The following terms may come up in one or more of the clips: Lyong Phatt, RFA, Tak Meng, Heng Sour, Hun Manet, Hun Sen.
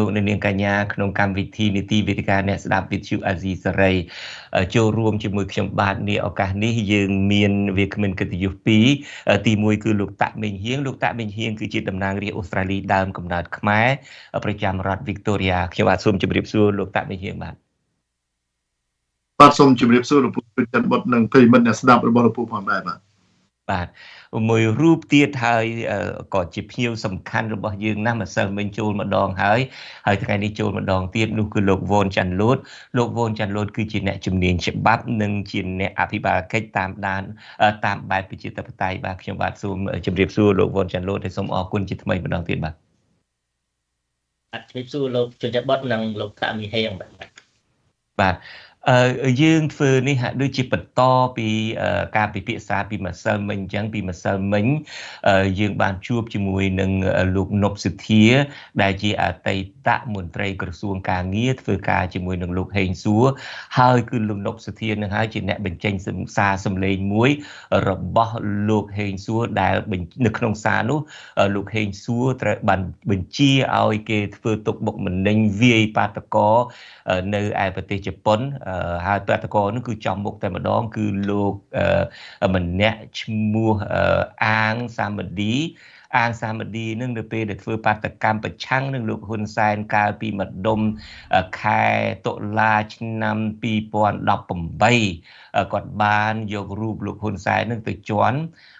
លោកអ្នកនាងកញ្ញាក្នុងកម្មវិធីនីតិវេទិកាអ្នកស្ដាប់វិទ្យុអាស៊ីសេរីចូលរួមជាមួយខ្ញុំបាទនេះឱកាសនេះយើងមានវាគ្មិនកិត្តិយស បាទមួយរូបទៀតហើយក៏ជាភ្ញៀវសំខាន់របស់យើងណាស់ម្សិលមិញចូលម្ដងហើយ យើងធ្វើនេះដូចជាបន្តពីការពិភាក្សាពីម្សិលមិញអញ្ចឹងពីម្សិលមិញយើងបានជួបជាមួយនឹងលោកនប់សិធាដែលជាអតីតមន្ត្រីក្រសួងកាងារធ្វើការជាមួយនឹងលោកហេងសួរ ហើយ ប្រតិកោនោះគឺចំមុខតែម្ដងគឺលោកម្នាក់ឈ្មោះអាងសាមឌី អាងសាមឌីនឹងនៅពេលដែលធ្វើបាតកម្មប្រឆាំងនឹងលោកហ៊ុនសែនកាលពីម្ដុំខែតុលាឆ្នាំ 2018 គាត់បានយករូបលោកហ៊ុនសែននឹងទៅជន់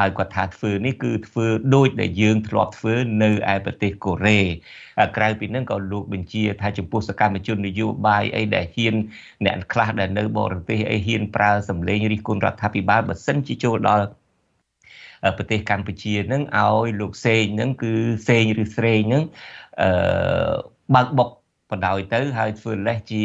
ហើយគាត់ថាធ្វើនេះគឺធ្វើដូចដែលយើងធ្លាប់ធ្វើនៅឯប្រទេសកូរ៉េក្រៅពីហ្នឹងក៏លោកបញ្ជាថាចំពោះសកម្មជននយោបាយអីដែលហ៊ានអ្នកខ្លះដែលនៅបរទេសអីហ៊ានប្រើសម្លេងរិះគន់រដ្ឋាភិបាលបើសិនជាចូលដល់ ប្រទេសកម្ពុជានឹងឲ្យលោកសេងនឹងគឺសេងឬស្រេងនឹងបើកបុកបណ្ដោយទៅហើយធ្វើលេសជា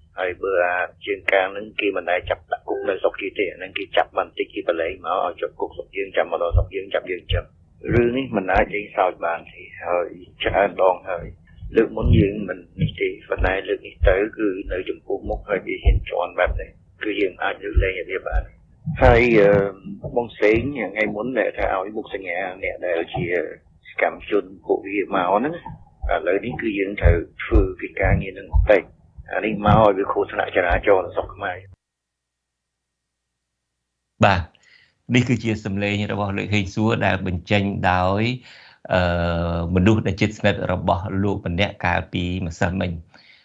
ហើយបើ ជាងកາງនឹងគេមិនដែលចាប់ដាក់គុកនៅស្រុកគេទេហ្នឹងគេចាប់បានតិចគេប្រឡែងមកឲ្យចុះគុកស្រុកយើងចាំមកដល់ស្រុកយើងចាំយើងចាំរឿងនេះមិនអាចយើងសើចបានទេហើយច្រើនដងហើយលើកមុនយើងមិននិយាយទេបណ្ដៃលើកនេះទៅគឺនៅចំពោះមុខហើយវាហ៊ានជន់បែបនេះគឺយើងអាចលើកលែងរបៀបបានហើយបងសេងថ្ងៃមុនដែលថាឲ្យមុខសញ្ញាអ្នកដែលជា កម្មជនពួកវាមកហ្នឹងឥឡូវនេះគឺយើងត្រូវធ្វើពីការងារនឹងបន្តិចអានេះមកឲ្យវាខុសឆ្នាក់ចរាចរណ៍នៅស្រុកខ្មែរបាទនេះគឺជាសម្លេងរបស់លោកហេងសួរដែលបញ្ចេញដោយមនុស្សដែលជិតស្និទ្ធរបស់លោកបណ្ឌិតកាលពីម្សិលមិញ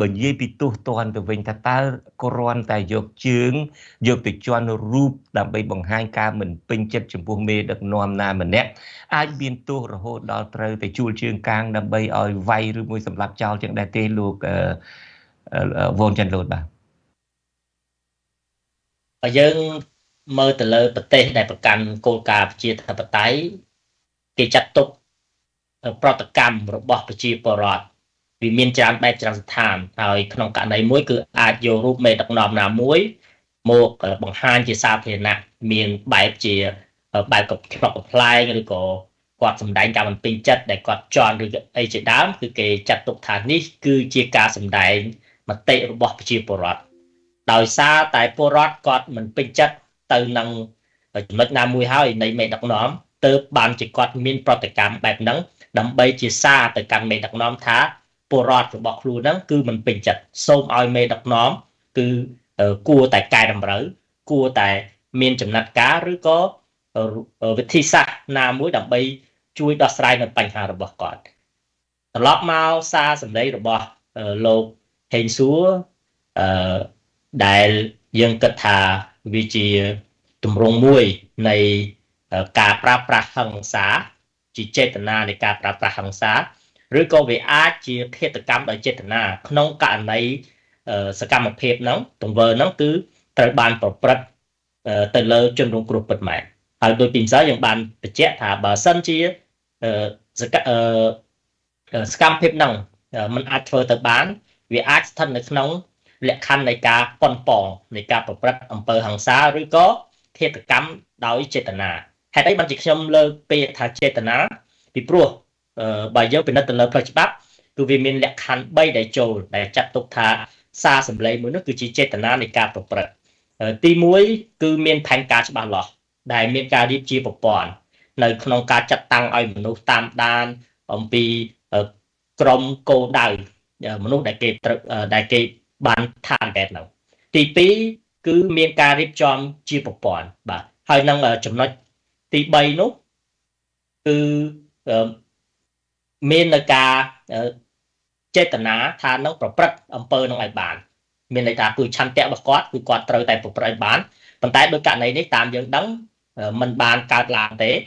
បើនិយាយពីទោសទណ្ឌទៅវិញថាតើ ក៏រន់តែយកជើងយកទៅជន់រូបដើម្បីបង្ហាញការមិនពេញចិត្តចំពោះមេដឹកនាំណាម្នាក់អាចមានទោសរហូតដល់ត្រូវទៅជួលជើងកາງដើម្បីឲ្យវាយឬមួយសម្លាប់ចោលចឹងដែរទេលោកវងចន្ទលូតបាទបើយើងមើលទៅលើប្រទេសដែលប្រកាន់គោលការណ៍ប្រជាធិបតេយ្យ វាមានច្រើនបែបចរិតឋានហើយក្នុងករណីមួយគឺអាចយករូបមេដឹកនាំណាមួយមកបង្ហាញជាសាធារណៈមានបែបជាបែបកំភ្លុកកំផ្លែងឬក៏ quạt sầm đáy cả mình pin chặt để quạt tròn được ấy chỉ đám cứ cái chặt tục thản ní cứ chia ca sầm đáy mà tệ bỏ chia bột đòi xa tại bột quạt mình pin chặt từ năng ở nước Nam mùi hao này mẹ đọc nóm từ bàn chỉ quạt min pro từ cam bẹp nắng đầm bay chia xa từ cam mẹ đọc nóm thá bột của bọc luôn đó cứ mình pin chặt xôm oi mẹ đọc nóm cứ cua tại cài đầm rỡ cua tại miền chấm nát cá rứa có ở vị trí xa Nam mùi đầm bay chui đo sai mình bành hà bọc quạt lót mau xa sầm đấy bọc lô hình xuống đại dân cất thà vị trí tùm rung mùi này cả pra pra hằng xá chỉ chết tần na này cả pra pra hằng xá rồi có về á chỉ khi tự cam đòi chết tần na không cả này sẽ cam một phép nóng tùm vờ nóng cứ tới bàn bọc bật tới lơ chân rung cụp bật mẹ hồi tôi tìm giáo dân bàn tự chết thả bà sân chi sẽ cam phép nóng mình át phơ tới bán vì át thân này nóng lệ khăn này cả con bò này cả bọc bật ẩm bờ hằng xá rồi có thế tự cắm đói chết tận à hay đấy bạn chỉ xem lơ pe thà chết tận á bị pro bài giáo về nó tận lơ flashback từ vì mình lẹt khăn bay để trồ để chặt tục thà xa sầm lấy mới nó cứ chỉ chết tận á này cả bọc bật ti muối cứ miền thành cá chả lọ đại miền cá đi chia bọc bòn nơi non cá chặt tăng ai mà nó tam đan ông pi crom cô đào mà nó đại kê bán than đẹp nào ti pi cứ miền cà rip chom chia bọc bòn bà hơi năng ở chấm nói thì bay nó cứ miền cà chết tận á thà nó bọc bật âm pơ nó lại bán miền này ta cứ chăn tẹo bọc quát cứ quạt trời tại bọc bật bán còn tại đôi cả này đấy tạm dừng đóng mình bàn cà làm thế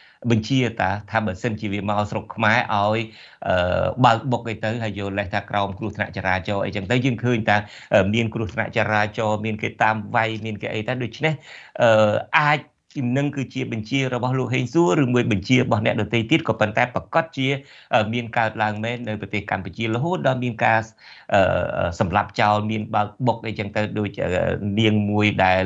bình chia ta tham bẩn sinh chỉ vì màu sọc máy oi bạc bọc cái tới hay vô lại ta cầu kêu thằng chả cho ấy chẳng tới dương khơi ta miền kêu thằng chả cho miền cái tam vay miền cái ấy ta được chứ ai chìm nâng cứ chia bình chia rồi bao lô hình xua rồi mười bình chia bọn nè được tây tiết của phần tay bạc cắt chia miền cả làng men nơi bề bình chia là hốt đó miền cả sầm lạp chào miền bạc bọc ấy chẳng tới đôi miền mùi đại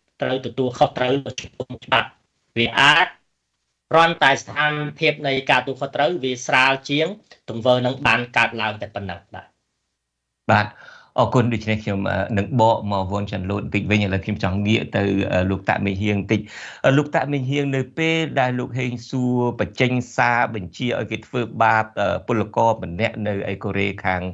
tới từ tua khó tới và vì á ron tài sản thiệp này cả tua khó tới vì sao chiến từng vơi nắng bàn cạt làm tại phần nào đã bạn ở quân đội này khi mà nâng bộ mà vốn trần lộn tịch về nhà là kim trọng nghĩa từ lục tạ mình hiền tịch lục tạ mình hiền nơi p đại lục hình xua và tranh xa bình chia ở cái phương ba polako mình nẹt nơi ai Korea hàng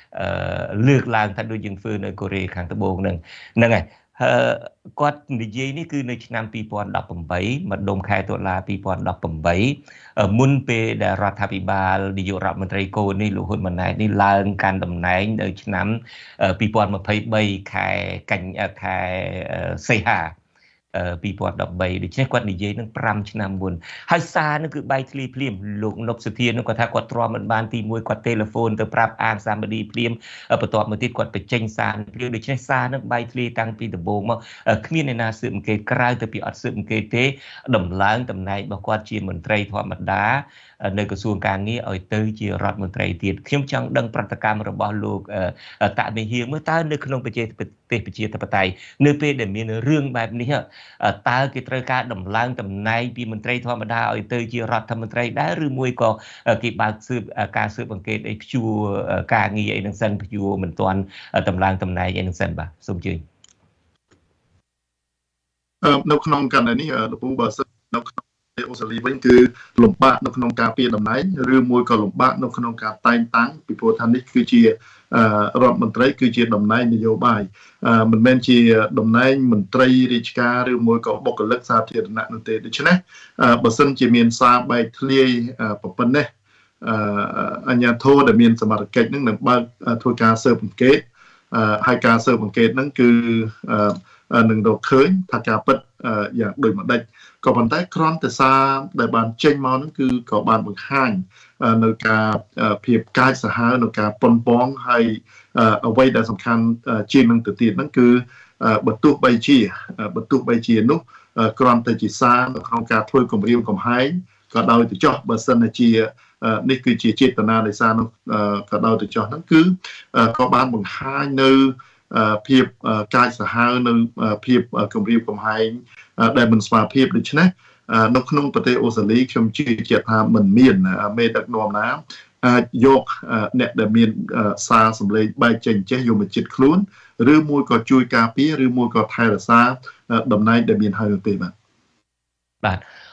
เลือกลางท่านโดยยิงฟื้นในเกาหลีขังตะโบงหนึ่งนั่นไง គាត់ និយាយ នេះ គឺ នៅ ឆ្នាំ 2018 ម្ដុំ ខែ តុលា 2018 មុន ពេល ដែល រដ្ឋាភិបាល នាយក រដ្ឋមន្ត្រី កូន នេះ លោក ហ៊ុន ម៉ាណែត នេះ ឡើង កាន់ តំណែង នៅ ឆ្នាំ 2023 ខែ ខែ សីហា 2013 ដូច្នេះ គាត់ និយាយ នឹង 5 ឆ្នាំ មុន ហើយ សារ នឹង គឺ បែក ធ្លី ភ្លាម លោក នុបសុធា នឹង គាត់ ថា គាត់ ទ្រាំ មិន បាន ទី 1 គាត់ ទូរស័ព្ទ ទៅ ប្រាប់ អាន សាមគ្គី ភ្លាម បន្ទាប់ មក ទៀត គាត់ បញ្ចេញ សារ ភ្លាម ដូច្នេះ សារ នឹង បែក ធ្លី តាំង ពី ដំបូង មក គ្មាន អ្នក ណា ស៊ើប អង្កេត ក្រៅ ទៅ ពី អត់ ស៊ើប អង្កេត ទេ ដំឡើង តំណែង របស់ គាត់ ជា មន្ត្រី ធម្មតា នៅ ក្រសួង ការងារ ឲ្យ ទៅ ជា រដ្ឋមន្ត្រី ទៀត ខ្ញុំ ចង់ ដឹង ប្រតិកម្ម របស់ លោក តាក់មីហៀង មើល តើ នៅ ក្នុង ប្រជាធិបតេយ្យ នៅ ពេល ដែល មាន រឿង បែប នេះ តើ គេ ត្រូវ ការ ដំឡើង តំណែង ពី មន្ត្រី ធម្មតា ឲ្យ ទៅ ជា រដ្ឋមន្ត្រី ដែរ ឬ មួយ ក៏ គេ បើក ស៊ើប ការ ស៊ើប អង្កេត អី ព្យួរ ការងារ អី នឹង សិន ព្យួរ មិន ទាន់ ដំឡើង តំណែង អី នឹង សិន បាទ សូម ជឿ នៅ ក្នុង ករណី នេះ លោក ពូ បើ សិន នៅ ក្នុង អូស្ត្រាលី វិញ គឺ លំបាក នៅ ក្នុង ការ ពៀន តំណែង ឬ មួយ ក៏ លំបាក នៅ ក្នុង ការ តែង តាំង ពី ព្រោះ ថា នេះ គឺជា រដ្ឋ មន្ត្រី គឺជា តំណែង នយោបាយ មិន មែន ជា តំណែង មន្ត្រី រាជការ ឬ មួយ ក៏ បុគ្គលិក សាធារណៈ នោះ ទេ ដូច្នេះ បើ សិន ជា មាន សារ បែក ធ្លាយ ប៉ុណ្ណេះ អញ្ញាធិធរ ដែល មាន សមត្ថកិច្ច នឹង នឹង បើក ធ្វើ ការ ស៊ើប អង្កេត ហើយ ការ ស៊ើប អង្កេត នឹង គឺ នឹង រក ឃើញ ថា ការ ពិត យ៉ាង ដូច មួយ ដេច ក៏ ប៉ុន្តែ ក្រំ ត សារ ដែល បាន ចេញ មក នឹង គឺ ក៏ បាន បង្ ហាញ នៅ ការ ភាព កាច សាហាវ នៅ ការ ប៉ុន ប៉ង ហើយ អ្វី ដែល សំខាន់ ជាង នឹង ទៅ ទៀត នឹង គឺ បើ ទោះ បី ជា បើ ទោះ បី ជា នោះ ក្រំ ត ជា សារ នៅ ក្នុង ការ ធ្វើ គម្រាម កំហែង ក៏ ដោយ ទៅ ចោះ បើ សិន ជា នេះ គឺជា ចេតនា នៃ សារ នោះ ក៏ ដោយ ទៅ ចោះ នឹង គឺ ក៏ បាន បង្ ហាញ នៅ ភាព កាចសាហាវ នៅ ភាព គម្រាម កំហែង ដែល មិន ស្មើ ភាព ដូច្នេះ នៅ ក្នុង ប្រទេស អូស្ត្រាលី ខ្ញុំ ជឿ ថា មិន មាន មេ ដឹក នាំ ណា អាច យក អ្នក ដែល មាន សារ សម្លេង បែក ចេញ ចេះ យក មក ចិត្ត ខ្លួន ឬ មួយ ក៏ ជួយ ការ ពារ ឬ មួយ ក៏ ថែ រក្សា តំណែង ដែល មាន ហើយ នោះ ទេ បាទ បាទ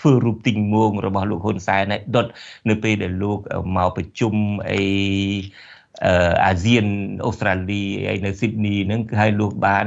ធ្វើរូបទិញមួង របស់ លោក ហ៊ុនសែន ឯ ដុត នៅ ពេល ដែល លោក មក ប្រជុំ អី អាស៊ាន អូស្ត្រាលី ឯ នៅ ស៊ីដនី ហ្នឹង គឺ ឲ្យ លោក បាន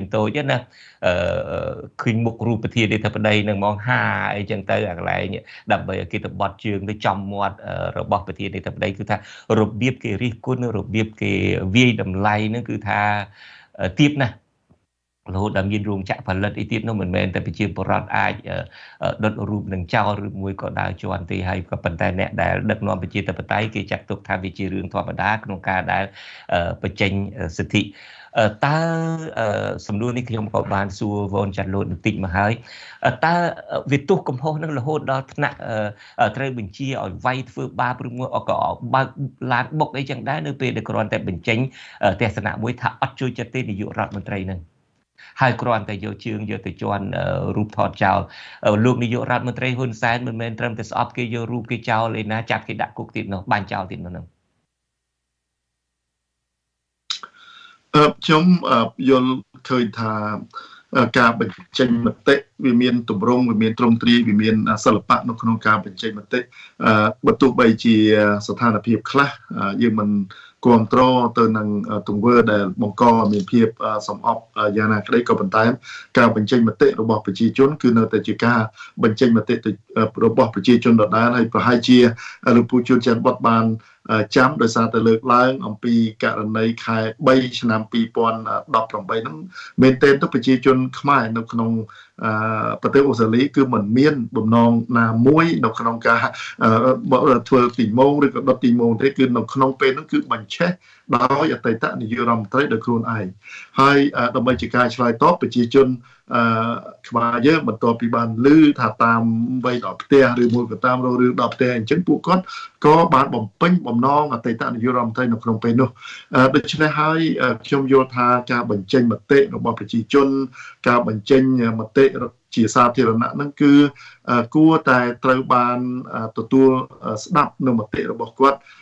ង តូច ណា ឃើញ មុខ រូប ប្រធានាធិបតី នឹង មក ហា អី ចឹង ទៅ អា កន្លែង ដើម្បី ឲ្យ គេ ទៅ បត់ ជើង ទៅ ចំ មាត់ របស់ ប្រធានាធិបតី គឺ ថា របៀប គេ រិះគន់ របៀប គេ វាយ តម្លៃ នឹង គឺ ថា ទៀត ណាស់ រហូត ដល់ មាន រោងចក្រ ផលិត អី ទៀត នោះ មិន មែន តែ ប្រជា ពលរដ្ឋ អាច ដុត រូប នឹង ចោល ឬ មួយ ក៏ ដើរ ជាន់ ទេ ហើយ ក៏ ប៉ុន្តែ អ្នក ដែល ដឹក នាំ ប្រជាធិបតេយ្យ គេ ចាត់ ទុក ថា វា ជា រឿង ធម្មតា ក្នុង ការ ដែល បញ្ចេញ សិទ្ធិ តើ សំណួរ នេះ ខ្ញុំ ក៏ បាន សួរ វ៉ន ចាត់លូត បន្តិច មក ហើយ តើ វា ទោះ កំហុស នឹង រហូត ដល់ ថ្នាក់ ត្រូវ បញ្ជា ឲ្យ វាយ ធ្វើ បាប ឬ មួយ ក៏ បើក ឡាន បុក អី ចឹង ដែរ នៅ ពេល ដែល គ្រាន់ តែ បញ្ចេញ ទស្សនៈ មួយ ថា អត់ ជួយ ចិត្ត ទេ នាយក រដ្ឋមន្ត្រី នឹង ហើយ គ្រាន់ តែ យក ជើង យក ទៅ ជន់ រូប ថត ចោល លោក នាយក រដ្ឋមន្ត្រី ហ៊ុនសែន មិន មែន ត្រឹម តែ ស្អប់ គេ យក រូប គេ ចោល ឯ ណា ចាប់ គេ ដាក់ គុក ទៀត នោះ បាញ់ ចោល ទៀត នោះ នឹង ខ្ញុំ យល់ ឃើញ ថា ការ បញ្ចេញ មតិ វា មាន ទម្រង់ វា មាន ត្រង់ទ្រាយ វា មាន សិល្បៈ នៅ ក្នុង ការ បញ្ចេញ មតិ បើ ទោះ បី ជា ស្ថានភាព ខ្លះ យើង មិន គ្រប់គ្រង ទៅ នឹង ទង្វើ ដែល បង្ក មាន ភាព សំអប់ យ៉ាង ណា ក្តី ក៏ ប៉ុន្តែ ការ បញ្ចេញ មតិ របស់ ប្រជាជន គឺ នៅ តែ ជា ការ បញ្ចេញ មតិ របស់ ប្រជាជន ដដែល ហើយ ប្រហែល ជា លោក ពូ ជួន ច័ន្ទ បត បាន chấm rồi sao từ lực láng ông pi cả này khai bay năm pi pon đọc lòng bay nó bên tên tôi phải chia chun mai nó khôngประเทศอุสลีคือเหมือนเมียนบ่มนองนามุ้ยนกขนองกาบ่เถื่อตีโมงหรือกับตีโมงที่คือนกขนองเป็นนั่นคือบัญเชดดาวอยากไต่ตะนิยมไต่เดือดครูนไอให้ดำเนินกิจการชายท็อปไปจีจนมาเยอะเหมือนตัวปีบันลื้อถ้าตามใบดอกเตะหรือมวยกับตามเราหรือดอกเตะฉันปลูกก้อนก็บาดบ่มปิ้งบ่มนองไต่ตะนิยมไต่นกขนองเป็นนู่นโดยเฉพาะให้ชมโยธาการบัญเชดมาเตะนกบอลไปจีจนการบัญเชดมาเตะchỉ sao thì là nặng năng cứ cua tại tàu bàn tụt tua đập nó mà tệ là bỏ quát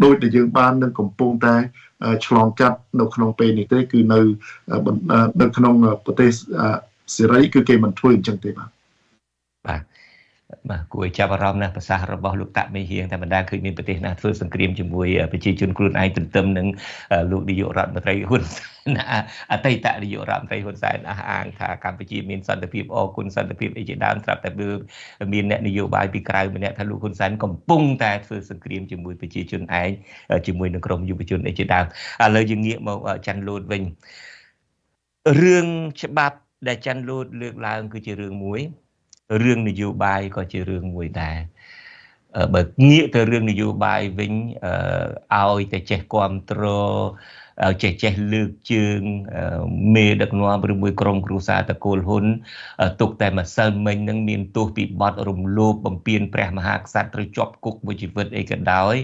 โดยได้ยืนบานดังกงปงแต่ฉลองกัดนกขนมเป็นอีกได้คือในดังขนมประเทศเสรีคือเกมันทัวร์จังเตบ้างกูจะบารมนะภาษาเราบอกลูกตาไม่เฮียงแต่มันได้คือมีประเทศนาทัวสังเกตจมวยไปจีจุนกลุ่นไอตุนเติมหนึ่งลูกดิโยรัฐมาไตรหุ่นนะอัตตะดิโยรัฐไตรหุ่นสายนะอ่างทางการไปจีมีนสันติพิบอคุณสันติพิบไอจีดานสับแต่เบื่อมีเนี่ยนโยบายปีกลายมีเนี่ยทะลุคุณสันก็ปุ่งแต่ทัวสังเกตจมวยไปจีจุนไอจมวยหนึ่งกรมอยู่ไปจุนไอจีดานเลยยังเงี่ยมาจันโลดวิงเรื่องฉบับได้จันโลดเลือกลางคือจีเรื่องมวยเรื่องนโยบายก็จะเรื่องมวยแต่แบบเงี้ยแต่เรื่องนโยบายวิ่งเอาแต่เจความตรอเอาเจเจเลือกจึงเมดักนัวบริมวยกรงครูซาตะโกลหุนตกแต่มาเซนมันนั่งมีนตัวปีบอดรมโลบบำเพ็ญแปรมหากษัตริย์จบกุกบริเวณเอกดอย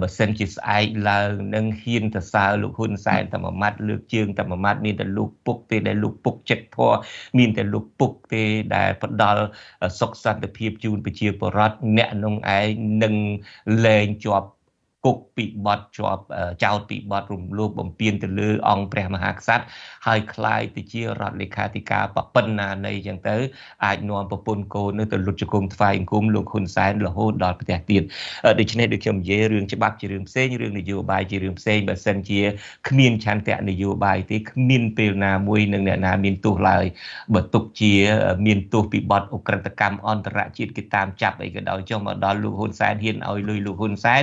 บเซนจิสไอลานั่งหินตะซาลูกหุ่นสายตะมามัดเลือกจึงตะมามัดมีแต่ลูกปุกเตได้ลูกปุกเจ็ดพ่อมีแต่ลูกปุกเตได้พดอลสกสัตเพียบจูนไปเชียบรัดแนะนงไอหนึ่งเลงจบกุกปีบอดจอบเจ้าปีบอดรุมลูกบ่มเปียนตะลือองแปรมหากษัตริย์ให้คลายติเชียรัฐเลขาธิการปะปนนาในอย่างเต๋ออาจนอนปะปนโกนึกแต่หลุดจากกลุ่มไฟกลุ่มลูกคนสายหล่อโหดดอดประเทศเตียนดิฉันได้ดูเขียมเยเรื่องฉบับจีเรื่องเส้นเรื่องนโยบายจีเรื่องเส้นแบบเซนเจียขมิ้นชันแต่นโยบายที่ขมิ้นเปลนามวยหนึ่งเนี่ยนามินตุลายแบบตุกเจียมินตุปีบอดอุกรตกรรมอันตรจิตกิตามจับไอ้กระดอยเจ้ามาดอดลูกคนสายเฮียนเอาลุยลูกคนสาย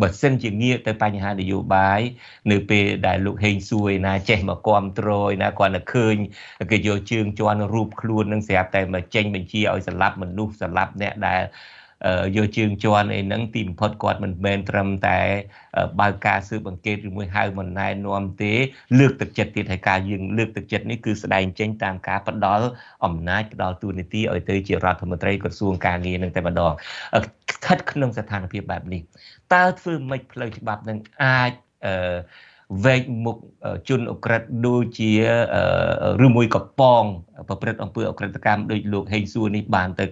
บทเส้นจีเงี้ยแต่ปัญหาในโยบายในเปได้ลูกเฮงซวยนะเจมาความโตรยนะก่อนเคยก็โยเชิงจวนรูปครูนนั่งเสียแต่มาเจงเป็นชีเอาสลับมันลูกสลับเนี่ยได้โยเชิงจวนไอ้นั่งติมพอดกอดมันเบนตรำแต่บางการซื้อบังเกตหรือมวยไฮมันนายนวมเตะเลือกตัดเจ็ดติดให้การยิงเลือกตัดเจ็ดนี่คือแสดงเจงตามการปัดดอลอ่ำน้าปัดดอลตูนิตี้เอาเตยเจราธรรมตรีกระทรวงการเงินนั่งแต่ปัดดอลคัดขนมสถานเพียบแบบนี้ตาฟื้นไม่เพลิดฉบับหนึ่งอาจเวกมุกจุนอกระดูเชียรือมวยกับปองประพฤติองค์เปลือกกระตกรรมโดยลูกเฮงซูนี่บานเตย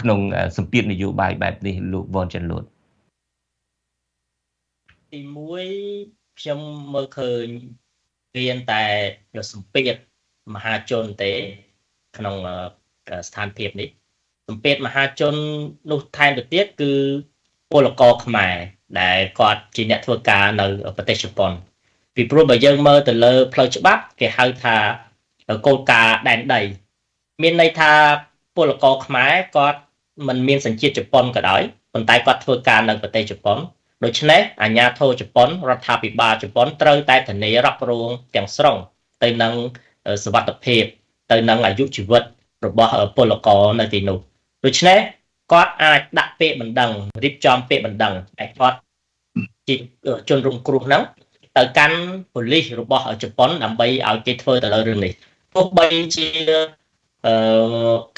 ขนมสมเปียนอยู่บ่ายแบบนี้ลูกบอลจันหลุดที่มวยชมเมื่อคืนเรียนแต่โดยสมเปียนมหาชนเตะขนมสถานเพียบนี้สมเปียนมหาชนลูกไทยตัวเตี้ยคือโอลกอขมายได้กอดจีเนตทัวการในประเทศญี่ปุ่นวิปรุบยังเมื่อแต่เลอพลอยฉบับเกี่ยวกับทาโกลกาแดนใดมีในทาโอลกอขมายกอดมันมีสัญชาติญี่ปุ่นก็ได้คนไทยกอดทัวการในประเทศญี่ปุ่นโดยเฉพาะอาญาโทญี่ปุ่นรัฐาบิบาญี่ปุ่นเตยไต้ถิ่นในรับรองอย่างสรงเตยนังสวัสดิภาพเตยนังอายุชีวิตระบบโอลกอในที่นู้นโดยเฉพาะก็อาจดักเปะมันดังริบจอมเปะมันดังไอ้ก็จิตจนรุมกลุ่มนั้นแต่การผลิตรูปแบบญี่ปุ่นนำไปเอาใจเธอแต่ละเรื่องนี้พวกใบจี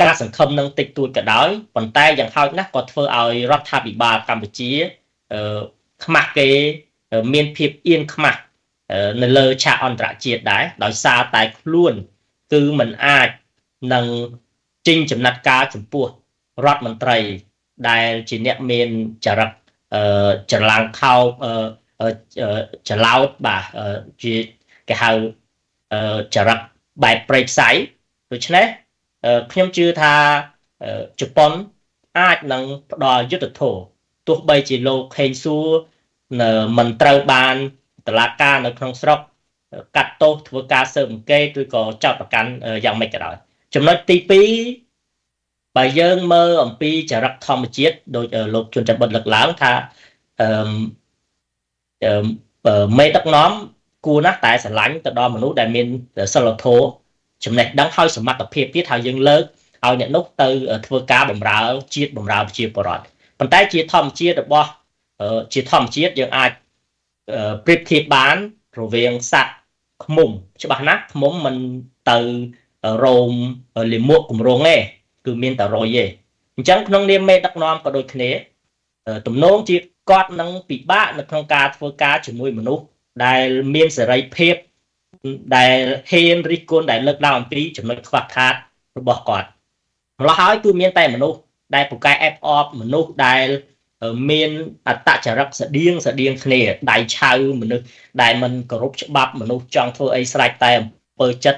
การสังคมนั่งติดตัวกันได้ปัจจัยอย่างเขานักก็เท่าเอารัฐบิดากัมพูชีขมักเกเมียนเพียบเอียนขมักในเลชาอันตรายจีดได้โดยซาตายล้วนคือมันอาจนั่งจิงจำนัดการจำพวกรัฐมนตรีได้จีเนียเมียนจะรับจะล้างเข้าจะเล่าบ่าจีแกหาจะรับใบเปรียบใสโดยเฉพาะขย่มชื่อท่าจุดปนอาจนั่งดอยยุติโถตัวใบจีโลเฮงซูมันเตาบานตลาดการในคลองสระกัดโตธุรการเสริมเกย์ตัวก็เจ้าประกันยังไม่กระโดดจำนวนตีปีใบเยื่อเมื่ออมปีจะรับทอมเจียดโดยลงจนจะบรรลุหลังท่าไม่ต้องน้อมกูนักแต่สลายแต่ดอมนุษย์ได้มินสลัดโถจำนวนดังเข้าสมัครเพียบที่ทางยังเลิกเอาเนี่ยนกเตอธุรการบ่มราเจียดบ่มราเจียดปลอดปัจจัยเจียดทอมเจียดบ่เจียดทอมเจียดยังอาจปริบทีบ้านโรงเรียนสัตว์ขมุมฉบับนักขมุมมันเติร์โรมลิมวกกลุ่มโรงเล่คือมีนแต่รอยเย่จังน้องเลี้ยงเมตักนอมก็โดยเขนตุ่มน้องจีกอดนังปีบ้านนักทางการฟื้นการจุ่มวยมนุษย์ได้มีนเสรีเพียบได้เฮนริกุลได้เลิกดาวน์ปีจุ่มนักขวักขาดบอกก่อนเราหายคือมีนแต่มนุษย์ได้ปลุกไก่แอปออฟมนุษย์ได้เมนอัตจะรับเสดียงเนได้ชาวมนุษย์ได้มันกรุบฉบับมนุษย์จังเท่าไอ้สไลด์แต่เปิดจัด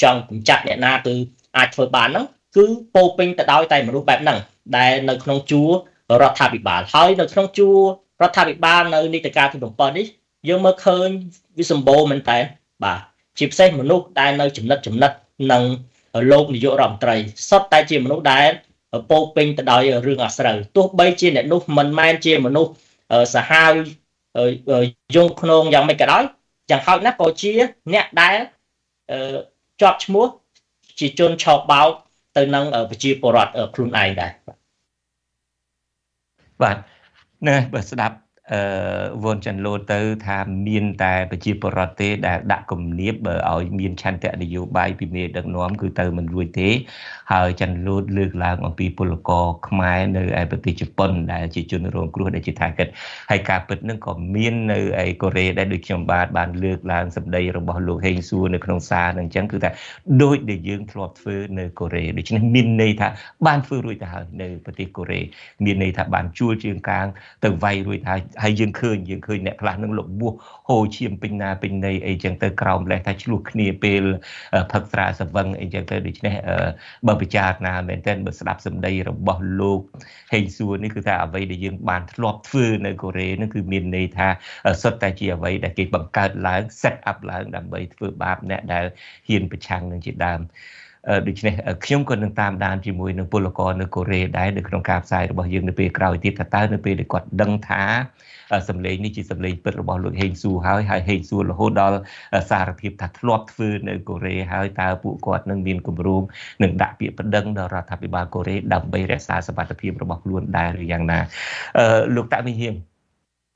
จังกุญจัดเนี่ยน่าคืออาจเปิดบานนั้นคือโปรปิงแต่ดาวไตมนุษย์แบบนั้นได้ในขนมจูรัฐบิบาลเฮ้ยในขนมจูรัฐบิบาลในนิตยการที่ผมปอนนี่ยังเมื่อคืนวิสมบูรณ์มันแต่บ่าจิบเส้นมนุษย์ได้ในจุดนัดนั่งโลกนิยมรำไตรซับไตจีมนุษย์ได้โปปิงแต่ดาวเรื่องอัศรัยตัวใบจีเนี่ยนุมันแมนจีมนุษย์สหายยงขนมยังไม่กระด้อยอย่างเขานักโปจีเนี่ยได้จอบชั่วจีจนชอบเบาtừ năng ở vị trí bờ rọt ở khu này đây. Bạn nè bớt đáp vốn chân lô từ tham miền tại vị trí bờ rọt thế đã cùng nếp ở miền chăn tệ để vô bài bị mệt được nóm cứ từ mình vui thế hơi chân lô lược là còn bị polko mai nơi ai bị Japan đã chỉ chun rong kêu để chỉ thay kết hay cả bớt nâng còn miền nơi ai Korea đã được chọn bàn lược là sập đầy rồi bỏ lô Heng Sour nơi Krong Sa nơi chẳng cứ tại đôi để dương plot phơi nơi Korea để cho nên miền này thà ban phơi rồi thà nơi bị Korea miền này thà ban chua trường cang từ vay rồi thà hay dương khơi nè là nâng lộc bua hồ chiêm pin na pin này ai chẳng tới cầu lại thà chụp khnề pel phật ra sập văng ai chẳng tới để cho nên bờไปจากนาเมนเทนบสลับสมได้ระบอบโลกเฮงซูนี่คือถ้าเอาไว้ได้ยังบานรอบฟื้นในเกาหลีนั่นคือมินในท่าสดแต่เจียไว้ได้เก็บบังเกิดล้างเซตอัพล้างดำใบฟื้นบาปเนี่ยได้เฮียนประชังหนึ่งจิตดำดิฉันขย่มคนต่างๆด้านที่มวยนักบุรกรนักโกเรได้ในโครงการสายระบบยืนในปีกลางที่ถัดไปในปีเด็กกอดดังท้าสำเร็จนี่จีสำเร็จเปิดระบบหลุดเฮงซูหายเฮงซูหลุดโฮดอลสารพิษถัดรอบฟื้นในโกเรหายตาปุกกอดนั่งบินกลุ่มรูมหนึ่งดาบเปียบดังดาราทับอิบาโกเรดับใบแร่สารสมบัติพิมระบบล้วนได้หรือยังนะลูกตาไม่เหี้ย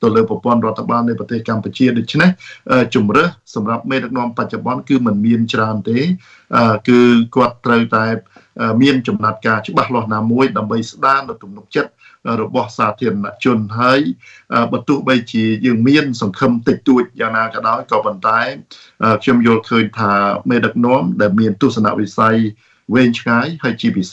ตัวเลือบปอนรัฐบาลในประเทศกัมพูชีดิฉันจุ่มเรศสำหรับเมดักนอมปัจจุบันคือเหมือนเมียนจามเตคือกวาดเตยแต่เมียนจุ่มนัดกาชุบักหลอดนามวยดำใบสด้านหลอดตุ่มนกเจ็ดระบบสาเทียนจนให้ประตูใบจียังเมียนสังคมติดตัวอย่างนากระดอยกอบันไตเชื่อมโยงเคยทาเมดักน้อมแต่เมียนตุสนาวิสัยเวนชไกให้จีบิเซ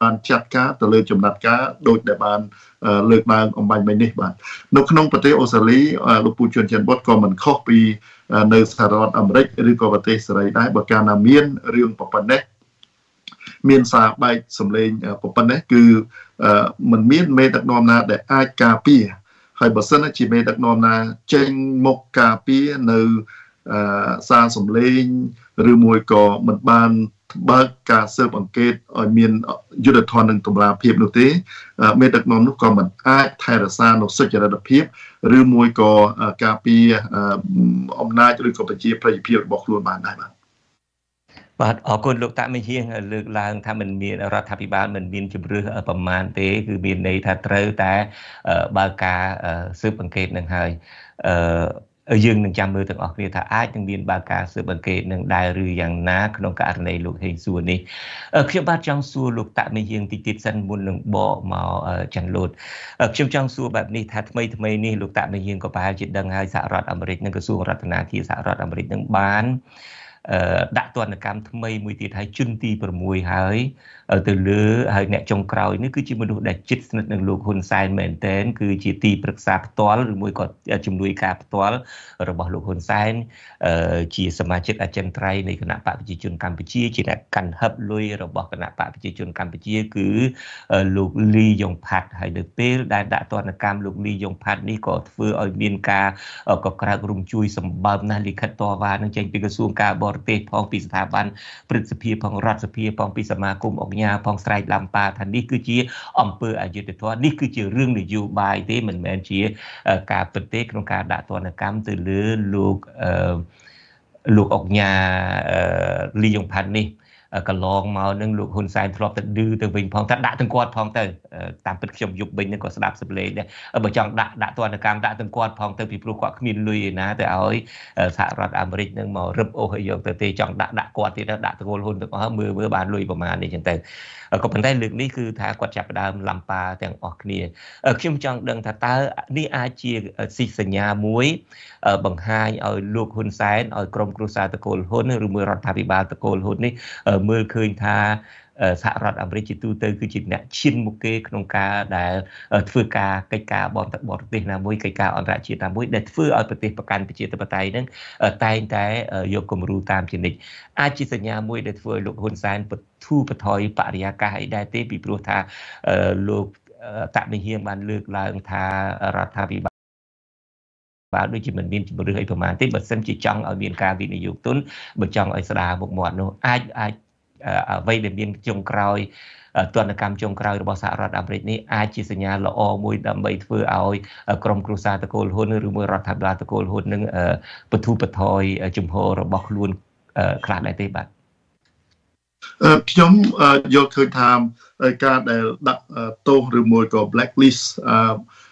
บานจัดการแต่เลยจุ่มนัดการโดยแต่บานเลือกบางองบายไม่ได้บานนักลงประเทศออสเตรเลียลูกปูชนเชนบอสก็เหมือนข้อปีในสหรัฐอเมริกาหรือก็ประเทศอะไรได้ประการนาเมียนเรื่องปะปนเนเมียนซาใบสำเร็จปะปนเนคือเหมือนเมียนเมตักนอมนาแต่อากาปีไอ้บทสนทนาจีเมตักนอมนาเจงมกกาปีในซาสมเลงหรือมวยก่อเหมือนบานเบิกการเสิร์ฟอังเกตไอ้เมียนยุทธทรหนึ่งตุลาเพียบหนุ่มตีเมตักนอมนุกรเหมือนไอ้ไทยรัสซาหนุ่มสุดจะระดับเพียบหรือมวยก่อกาปีอมนาจะเรื่องกับปัจจัยพระยิเพียบบอกล้วนบานได้บ้างออกคนลูกตาไม่เชี่ยงเลือกลางถ้ามันมีรัฐบาลมันมีจุดเรือประมาณเตะคือมีในทัตเรือแต่บางกาซื้อบังเกตหนึ่งหายยืนหนึ่งจำมือถึงออกเนี่ยถ้าอ้ายถึงมีบางกาซื้อบังเกตหนึ่งได้หรืออย่างน้าขนมการในลูกเฮงส่วนนี้เชื่อว่าจังส่วนลูกตาไม่เชี่ยงติดสันบุญหนึ่งบ่อมาจันโหลดเชื่อจังส่วนแบบนี้ถ้าทำไมนี่ลูกตาไม่เชี่ยงก็ไปจิตดังหายสหรัฐอเมริกาหนึ่งกระทรวงรัฐนาธิสหรัฐอเมริกาหนึ่งบ้านđã toàn là cam thâm mây mùi tiệt hay chun ti bờ mùi hay từ lứa hay nẹt trong cào nó cứ chỉ một độ đại chích nâng lục hồn sai mền tên cứ chỉ ti bậc sáp toán rồi mùi còn chum đuôi cá toán rồi bỏ lục hồn sai chỉสมาชิกอาเจนไตรในคณะปะปิจิชนกัมพูชีchỉ làกันฮับลุยrồi bỏคณะปะปิจิชนกัมพูชีคือลูกลียงพัดให้เด็กเป้ได้toàn là cam ลูกลียงพัดนี่ก็ฟื้นเอาเบียนกาก็กระรุมจุยสมบัตินาฬิกาตัววานั่งเจงปีกระทรวงกาบประเทศพองปีสถาบันปริศพีพองรัฐสภีพองปีสมาคมออกญาพองสไตรลำปาทันนี่คือจีอำเภออายุติทว่านี่คือจีเรื่องนโยบายที่เหมือนแมนจีการประเทศของการด่าตัวนักการตื่นลือลูกออกญาลียงพันนี่กลองมาหนึ่งลูกหุ่นไซน์ทรอปตัดดื้อตัวเองพองทัดด่าตั้งกอดพองแต่ตามเป็นชมยุบเบนนั่นก็สลับสเปรย์เนี่ยบางจังด่าตัวนักการด่าตั้งกอดพองแต่ผีปลุกกว่าขมิ้นลุยนะแต่เอาสหรัฐอเมริกาหนึ่งมารึบโอ้ยยกแต่ตีจังด่ากอดที่นั่นด่าตะโกนหุ่นตัวมือบานลุยประมาณนี้อย่างแต่ก็เป็นได้เรื่องนี้คือถ้ากวาดจับดามลำปาแต่งออกเนี่ยคิมจองดังทัดตานี่อาเจียสิสัญญามวยบางไฮเอาลูกหุ่นไซน์เอากรมกรุษาตะโกนหุ่นหรือมือรัฐบาลตะโกนหุ่นนี่เมื่อคืนทาสหรัฐอเมริกาตูเตอร์คือจิตเนี่ยชินมุกเกขนมกาได้ฟื้นกาไก่กาบอมตัดบอมตีนามวยไก่กาอันตรายจิตนามวยได้ฟื้นเอาปฏิปการปิจิตปไตยนั่งแต่โยกกรมรูตามชนิดอาจิสัญญามวยได้ฟื้นลูกหุ่นไซน์ปทูปทอยปริยากาได้เตปีปลุกทาลูกตะไม่เฮียงมันเลือกลางทารัฐบาลบาดด้วยจิตมันมีจิตมันเรื่อยประมาณที่บัดเส้นจิตจังเอาเบียนกาวินอยู่ต้นบัดจังเอาสระบกหมอนอาไว้เบียนจงกรอยตัวนกรรมจงกรอยระบบสหรัฐอเมริกานี้อาจิสัญญาละอมวยดำใบเฟื่อเอากรมกรุษาตะโกนหุ่นหรือมือรัฐบาลตะโกนหุ่นหนึ่งประตูประทอยจุ่มโหระบบล้วนคลาดได้บัดผมโยกเคยทำการดักโตหรือมวยกับแบล็คลิสต์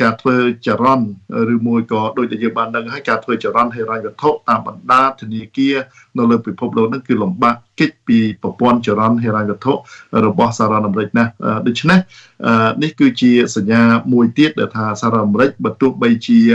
การเพลจรันหรือมวยก็โดยจะเยบานดังให้การเพลจรันให้รายวัตถุตามบรรดาธนิเกียนเริ่มไปพบเรานั่นคือหลงบ้าคิดปีปปอนจรันให้รายวัตถุระบบสารนำเล็กนะดิฉันนี่คือเชียสัญญามวยเตี้ยเดือดาสารนำเล็กบรรทุกใบเชีย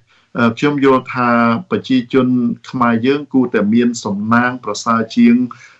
เชื่อมโยธาปัจจุบันขมายเยื่อกูแต่เมียนสมนางประสาเชียง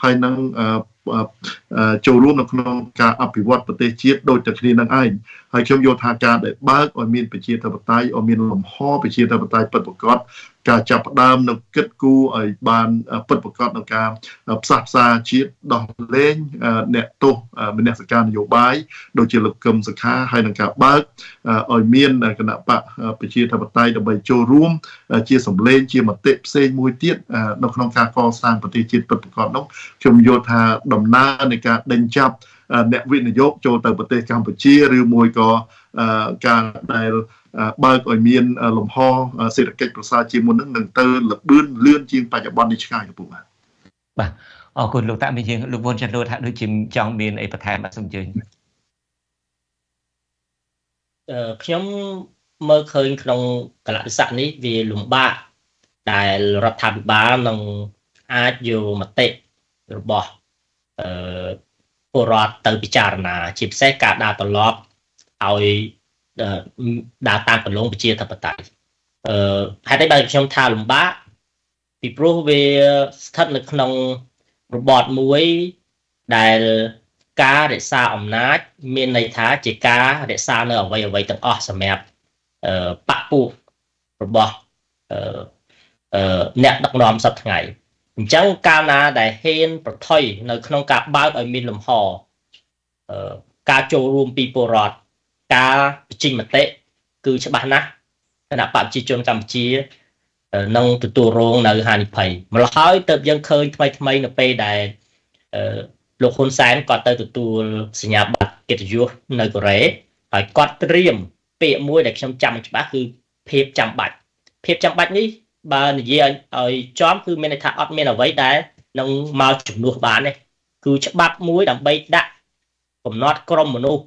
ให้นางโจรวมในขนมการอภิวัตประเทศเชียดโดยจากนี้นางไอ้ให้เชื่อมโยธาการได้บ้านอเมียนไปเชียตะปไตอเมียนหลอมห่อไปเชียตะปไตปฏิบัติการจับดามนักเก็ตกู้ไอ้บานปฏิบัติการในการสาบซาเชียดดอกเล่นเนตโตเป็นเนตสังการนโยบายโดยเจริญกรรมสังฆาให้นางการบ้านอเมียนในขณะปะไปเชียตะปไตดับใบโจรวมเชียสมเลนเชียมาเตะเซนมวยเตี้ยในขนมการก่อสร้างประเทศเชียดปฏิบัติการน้องเชื่อมโยธาดำนาในการเดินจับเนวินยกโจเตอร์ประเทศกัมพูชีหรือมวยก่อการในบางกอเมียนหลมห่อเศรษฐกิจประชาชนมวลนึงเตอร์หลับบื้นเลื่อนจีนปัจจุบันในชายกับผมบ่าอ๋อคุณลูกตาไม่ยิงลูกวนจันโรธาด้วยจิมจองเมียนไอประธานมาสมจริงขย่มเมื่อคืนตรงกระสันนี้วีหลุมบ้าได้รัฐบาลนองอาอยู่มาเตะหรือบ่ผู้รอดเติมพิจารณาชิบแทรกการดาตลอดเอาดาตามผลลงไปเชียร์ทัพไตให้ได้บางช่องทางลำบากปีโปรเวทัดในขนมระบอบมวยได้กาเดซาอมนัดเมียนในท้าเจกาเดซาเนอไว้ตั้งอสมัยปะปูระบอบแนบดักนอมสับไงจังการนาได้เห็นประเทศในขนมกาบ้านอเมริกาห่อการโจรวมปีโปรดการจิงมเตะคือฉบับนะขณะปราบจีจนกัมจีนงตัวโรงในฮันไพมาหลายเติบยังเคยทำไมในไปได้ลงคนแสนก่อเติบตัวสัญญาบัตรเกียรติยศในกรณีไปกอดเตรียมเปียมวยเด็กช้ำจำฉบับคือเพียบจำบัตรนี้บางทีไอ้จอมคือเมนทาออดเมนเอาไว้ได้นองมาจุดนวดบ้านเลยคือฉบับมวยดับใบดักผมนอตกรมมนุษย์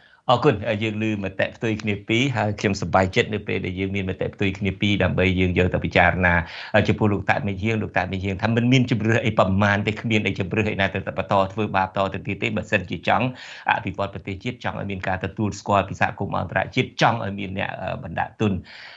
อ๋อคุณยืนลืมมาแตะตัวอีกนิดปีฮะเข็มสบายเจ็ดนึกไปเดี๋ยวยืนมีมาแตะตัวอีกนิดปีดับเบิลยืนเยอะแต่พิจารณาจะพูดลูกตาไม่เยี่ยงลูกตาไม่เยี่ยงทำมันมินจะเบื่อไอประมาณไปขึ้นเรียนไอจะเบื่อไอนาแต่ตะปะตอเฟื่อบาปตอแต่ตีเต้บัดเซนจีจังอภิปรายปฏิจิตจังอเมริกาตะตูนสกอร์พิศกุมอันตรายจิตจังอเมริกาเนี่ยบรรดาตุน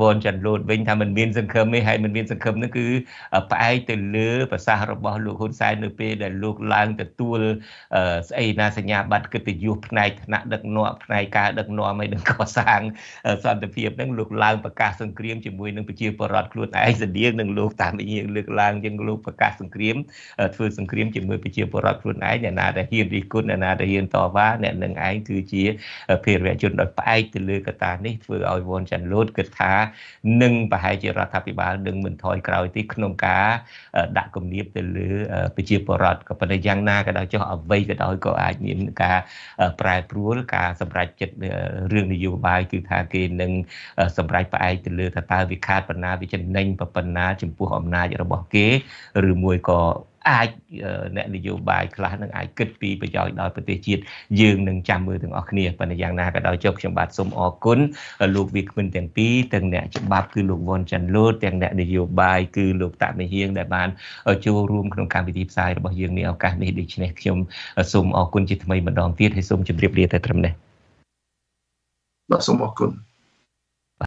วนจันโลดวิ่งทำมันมีนสังคมไม่ให้มันมีนสังคมนั่นคือไปตื่นเลือภาษาระบอบลูกคนสายนึกไปแต่ลูกล้างแต่ตัว สไอนาสัญญาบัตรก็ติดอยู่ในขณะดักนวดในการดักนวดไม่ดังก่อสร้างสันติภาพนั่งลูกลางประกาศสงครามจมูกนั่งไปเชียร์ปลอดคลุนไอ้เสดียงนั่งลูกตามไปยิงลูกลางยังลูกประกาศสงครามฟื้นสงครามจมูกไปเชียร์ปลอดคลุนไอ้เนี่ยนาได้เฮียนดีกุนเนี่ยนาได้เฮียนต่อว่าเนี่ยนั่งไอ้คือเชียร์เพื่อประชาชนไปไอ้ติดเลือกตานี่ฟื้นเอาวนจันโลดกระทาหนึ่งไปให้เจรจาพิบาลหนึ่งเหมือนทอยกราวที่ขนมกาดักกลุ่มนี้ติดเลือกไปเชียร์ปลอดกับปัญญาหน้าก็ได้เจ้าเอาไว้ก็ได้ก็อาจมีการปลายปลุกการสำหรับจัดเรื่องนโยบายคือทางการหนึ่งสำหรับไปติดเลือดตาวิคาดปนาวิจันนิ่งปปนาจมพูหอมนาจะบอกเก๋หรือมวยก็อาจเนี่ยนโยบายคลาสหนึ่งอาจเกิดปีประโยชน์โดยปฏิจิตยืนหนึ่งจำมือถึงออกเนี่ยปัญญาหน้าก็ได้จบฉบับสมอกุลลูกวิกมันแต่งปีแต่งเนี่ยฉบับคือลูกวนจันโลดแต่งเนี่ยนโยบายคือลูกตาในเฮียงได้บ้านโจรวมขนมการปฏิบัติสายระบบยืนในโอกาสนี้ดิฉันชมสมอกุลจิตทำไมมันดองเทียดให้สมจำเรียบเรียงแต่ตรงนี้สมอกุล